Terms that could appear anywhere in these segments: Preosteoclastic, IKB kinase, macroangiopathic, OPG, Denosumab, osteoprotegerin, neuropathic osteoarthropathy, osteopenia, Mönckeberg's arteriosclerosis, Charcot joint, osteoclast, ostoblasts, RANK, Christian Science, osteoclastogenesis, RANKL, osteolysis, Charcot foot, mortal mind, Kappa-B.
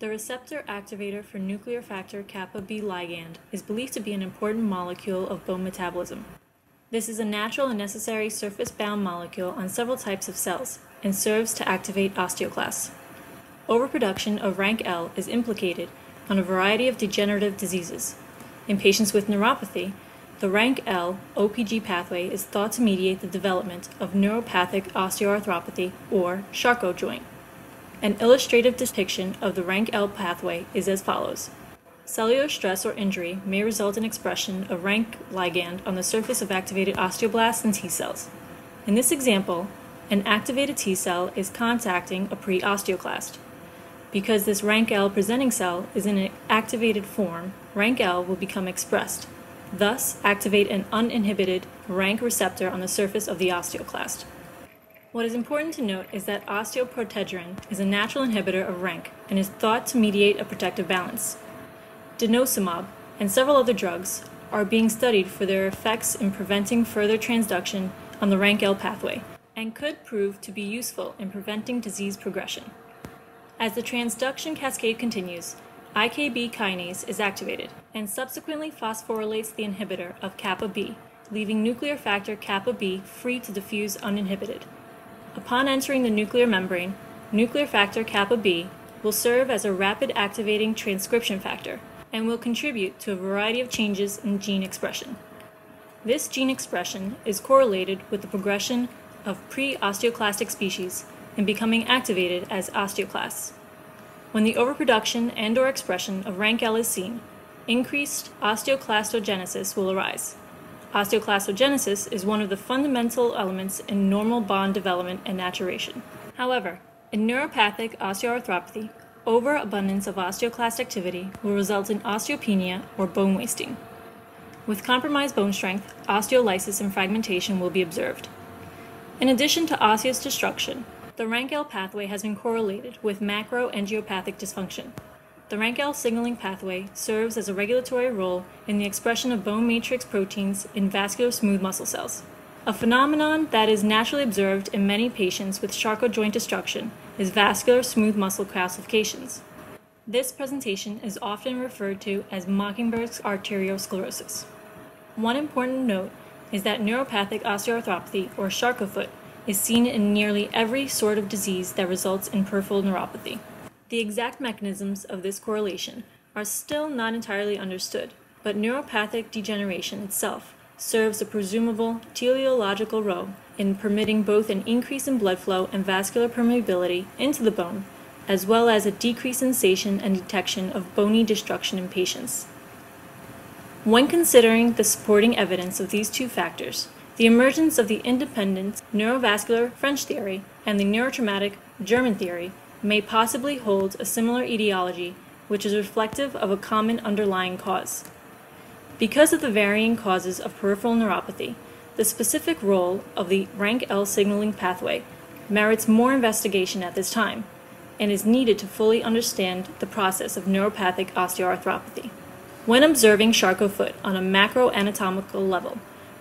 The receptor activator for nuclear factor kappa-B ligand is believed to be an important molecule of bone metabolism. This is a natural and necessary surface-bound molecule on several types of cells and serves to activate osteoclasts. Overproduction of RANKL is implicated on a variety of degenerative diseases. In patients with neuropathy, the RANKL OPG pathway is thought to mediate the development of neuropathic osteoarthropathy, or Charcot joint. An illustrative depiction of the RANKL pathway is as follows. Cellular stress or injury may result in expression of RANK ligand on the surface of activated osteoblasts and T cells. In this example, an activated T cell is contacting a pre-osteoclast. Because this RANKL presenting cell is in an activated form, RANKL will become expressed, thus activate an uninhibited RANK receptor on the surface of the osteoclast. What is important to note is that osteoprotegerin is a natural inhibitor of RANK and is thought to mediate a protective balance. Denosumab and several other drugs are being studied for their effects in preventing further transduction on the RANKL pathway and could prove to be useful in preventing disease progression. As the transduction cascade continues, IKB kinase is activated and subsequently phosphorylates the inhibitor of kappa-B, leaving nuclear factor kappa-B free to diffuse uninhibited. Upon entering the nuclear membrane, nuclear factor kappa-B will serve as a rapid activating transcription factor and will contribute to a variety of changes in gene expression. This gene expression is correlated with the progression of pre-osteoclastic species and becoming activated as osteoclasts. When the overproduction and/or expression of RANKL is seen, increased osteoclastogenesis will arise. Osteoclastogenesis is one of the fundamental elements in normal bone development and maturation. However, in neuropathic osteoarthropathy, overabundance of osteoclast activity will result in osteopenia or bone wasting. With compromised bone strength, osteolysis and fragmentation will be observed. In addition to osseous destruction, the RANKL pathway has been correlated with macroangiopathic dysfunction. The RANKL signaling pathway serves as a regulatory role in the expression of bone matrix proteins in vascular smooth muscle cells. A phenomenon that is naturally observed in many patients with Charcot joint destruction is vascular smooth muscle calcifications. This presentation is often referred to as Mönckeberg's arteriosclerosis. One important note is that neuropathic osteoarthropathy, or Charcot foot, is seen in nearly every sort of disease that results in peripheral neuropathy. The exact mechanisms of this correlation are still not entirely understood, but neuropathic degeneration itself serves a presumable teleological role in permitting both an increase in blood flow and vascular permeability into the bone, as well as a decreased sensation and detection of bony destruction in patients. When considering the supporting evidence of these two factors, the emergence of the independent neurovascular French theory and the neurotraumatic German theory may possibly hold a similar etiology, which is reflective of a common underlying cause. Because of the varying causes of peripheral neuropathy, the specific role of the RANKL signaling pathway merits more investigation at this time and is needed to fully understand the process of neuropathic osteoarthropathy. When observing Charcot foot on a macroanatomical level,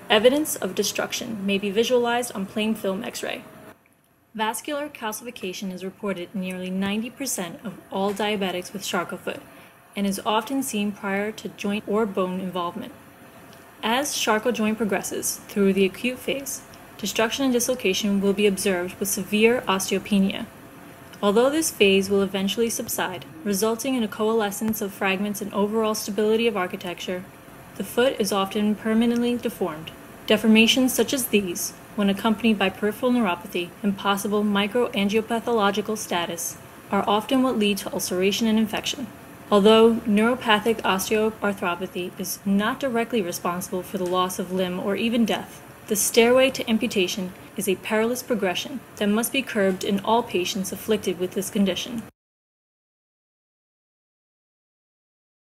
evidence of destruction may be visualized on plain film X-ray. Vascular calcification is reported in nearly 90% of all diabetics with Charcot foot and is often seen prior to joint or bone involvement. As Charcot joint progresses through the acute phase, destruction and dislocation will be observed with severe osteopenia. Although this phase will eventually subside, resulting in a coalescence of fragments and overall stability of architecture, the foot is often permanently deformed. Deformations such as these, when accompanied by peripheral neuropathy and possible microangiopathological status, are often what lead to ulceration and infection. Although neuropathic osteoarthropathy is not directly responsible for the loss of limb or even death, the stairway to amputation is a perilous progression that must be curbed in all patients afflicted with this condition.